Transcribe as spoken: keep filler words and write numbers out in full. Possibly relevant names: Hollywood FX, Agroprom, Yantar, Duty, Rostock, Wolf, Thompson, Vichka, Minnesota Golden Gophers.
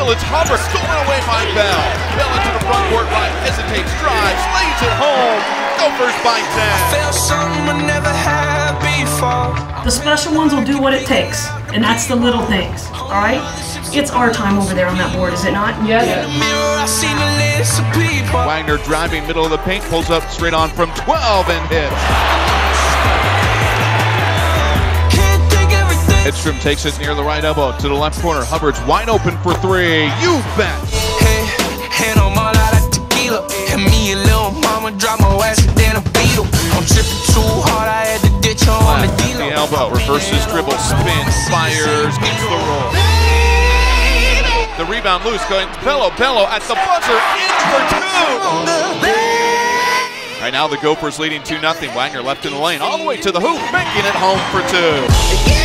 field. It's Hubbard scoring away by Bell. Bell into the front court line, hesitates, drives, lays it home. Gophers by ten. I felt something I never had before. The special ones will do what it takes, and that's the little things, all right? It's our time over there on that board, is it not? Yes. Yes. Wagner driving middle of the paint, pulls up straight on from twelve and hits. Edstrom takes it near the right elbow to the left corner. Hubbard's wide open for three. You bet. Hey, hand on my lot of tequila. And me and little mama drop my ass and then a beetle. I'm tripping too hard, I had to ditch on the dealer. The elbow, reverses dribble, spins, fires, gets the roll. The rebound loose, going Bello, Bello at the buzzer, in for two. Right now the Gophers leading two nothing. Wagner left in the lane, all the way to the hoop, making it home for two.